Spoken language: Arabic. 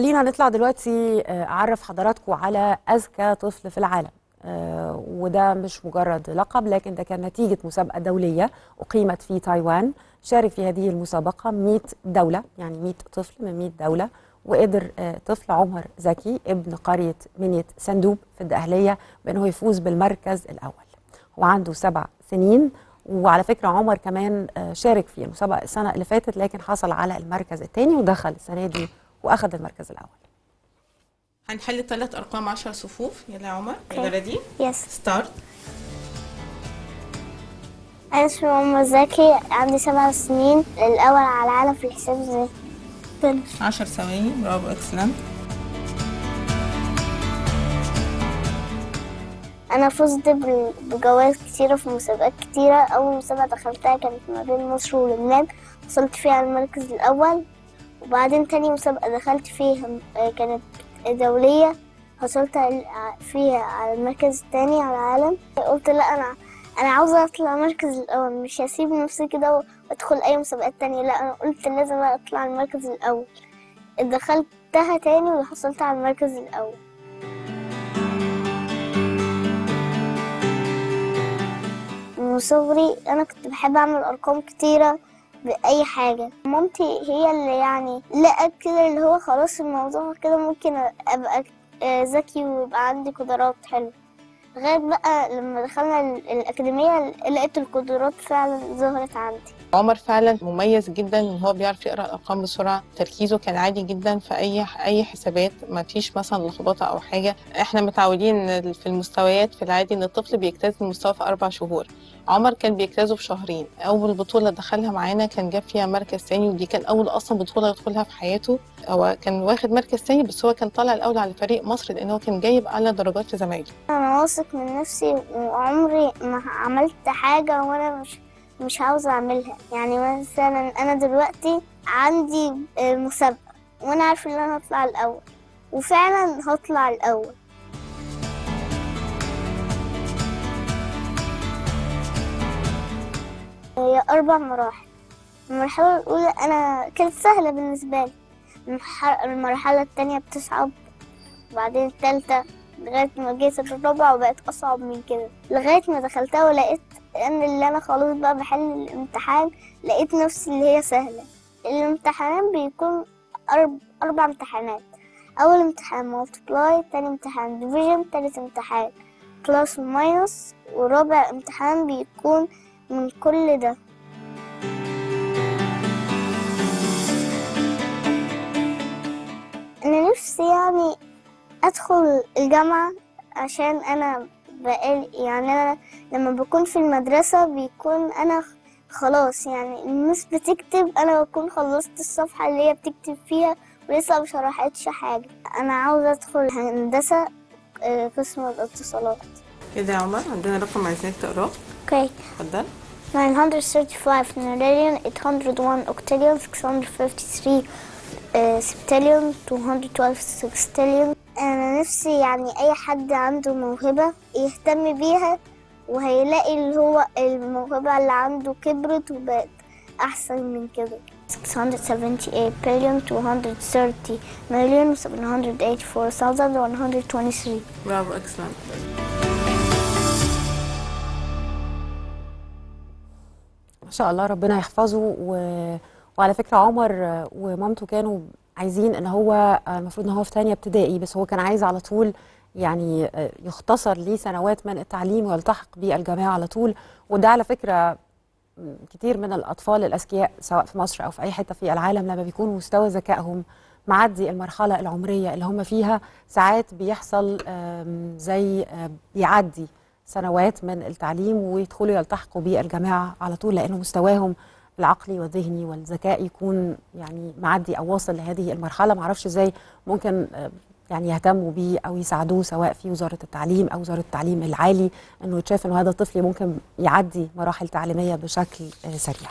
خلينا نطلع دلوقتي أعرف حضراتكم على أذكى طفل في العالم، وده مش مجرد لقب، لكن ده كان نتيجة مسابقة دولية أقيمت في تايوان. شارك في هذه المسابقة 100 دولة، يعني 100 طفل من 100 دولة، وقدر طفل عمر زكي ابن قرية منيت صندوق في الدقهلية بأنه يفوز بالمركز الأول وعنده 7 سنين. وعلى فكرة عمر كمان شارك في المسابقة السنة اللي فاتت، لكن حصل على المركز الثاني ودخل السنة دي واخد المركز الاول. هنحل 3 ارقام 10 صفوف. يلا يا عمر، يلا ريدي، ستارت. انا اسمي عمر زكي، عندي 7 سنين، الاول على العالم في الحساب الذكي. 10 ثواني. برافو، اكسلنت. انا فزت بجوائز كتيره في مسابقات كتيره. اول مسابقه دخلتها كانت ما بين مصر ولبنان، وصلت فيها على المركز الاول. وبعدين تاني مسابقة دخلت فيها كانت دولية، حصلت فيها على المركز الثاني على العالم. قلت لا، أنا عاوزة أطلع المركز الأول، مش هسيب نفسي كده وأدخل أي مسابقات تانية، لا أنا قلت لازم أطلع المركز الأول. دخلتها تاني وحصلت على المركز الأول. من صغري أنا كنت بحب أعمل أرقام كتيرة بأي حاجة. مامتي هي اللي يعني لقت كده اللي هو خلاص الموضوع كده ممكن أبقى ذكي ويبقى عندي قدرات حلوة. غير بقى لما دخلنا الأكاديمية لقيت القدرات فعلا ظهرت عندي. عمر فعلا مميز جدا إن هو بيعرف يقرأ الأرقام بسرعة، تركيزه كان عالي جدا في أي حسابات، ما فيش مثلا لخبطة أو حاجة. إحنا متعودين في المستويات في العادي إن الطفل بيجتاز المستوى في 4 شهور، عمر كان بيجتازه في شهرين. أول بطولة دخلها معانا كان جاب فيها مركز ثاني، ودي كان أول أصلا بطولة يدخلها في حياته. هو كان واخد مركز ثاني، بس هو كان طالع الأول على فريق مصر لأن هو كان جايب أعلى درجات في زمايله. أنا واثق من نفسي، وعمري ما عملت حاجة وأنا مش عاوزة أعملها. يعني مثلا أنا دلوقتي عندي مسابقة وأنا عارفة إن أنا هطلع الأول، وفعلا هطلع الأول. هي 4 مراحل. المرحلة الأولى أنا كانت سهلة بالنسبة لي، المرحلة الثانية بتصعب، وبعدين الثالثة لغاية ما جيت الرابعة وبقت أصعب من كده، لغاية ما دخلتها ولقيت إن اللي أنا خلاص بقى بحل الامتحان، لقيت نفسي اللي هي سهلة. الامتحانات بيكون 4 امتحانات، أول امتحان مالتبلاي، تاني امتحان ديفيجن، تالت امتحان بلس وماينس، ورابع امتحان بيكون من كل ده. أنا نفسي يعني أدخل الجامعة، عشان أنا بقى يعني أنا لما بكون في المدرسة بيكون أنا خلاص، يعني الناس بتكتب أنا بكون خلصت الصفحة اللي هي بتكتب فيها ولسه مشرحتش حاجة. أنا عاوزة أدخل هندسة قسم الاتصالات. كده يا عمر عندنا رقم عايزينك تقراه. اوكي اتفضل. 935 نيراليون، 801 اوكتاليون، 653 سبتاليون، 212 سكستاليون. انا نفسي يعني اي حد عنده موهبه يهتم بيها، وهيلاقي اللي هو الموهبه اللي عنده كبرت وبقت احسن من كده. 678 بليون، 230 مليون، 784,123. برافو، اكسلنت. ما شاء الله، ربنا يحفظه. وعلى فكره عمر ومامته كانوا عايزين ان هو المفروض ان هو في 2 ابتدائي، بس هو كان عايز على طول يعني يختصر ليه سنوات من التعليم ويلتحق بالجامعه على طول. وده على فكره كتير من الاطفال الاذكياء سواء في مصر او في اي حته في العالم، لما بيكون مستوى ذكائهم معدي المرحله العمريه اللي هم فيها ساعات بيحصل زي بيعدي سنوات من التعليم ويدخلوا يلتحقوا بالجامعه على طول، لانه مستواهم العقلي والذهني والذكاء يكون يعني معدي او واصل لهذه المرحله. معرفش ازاي ممكن يعني يهتموا بيه او يساعدوه سواء في وزاره التعليم او وزاره التعليم العالي، انه يتشاف انه هذا الطفل ممكن يعدي مراحل تعليميه بشكل سريع.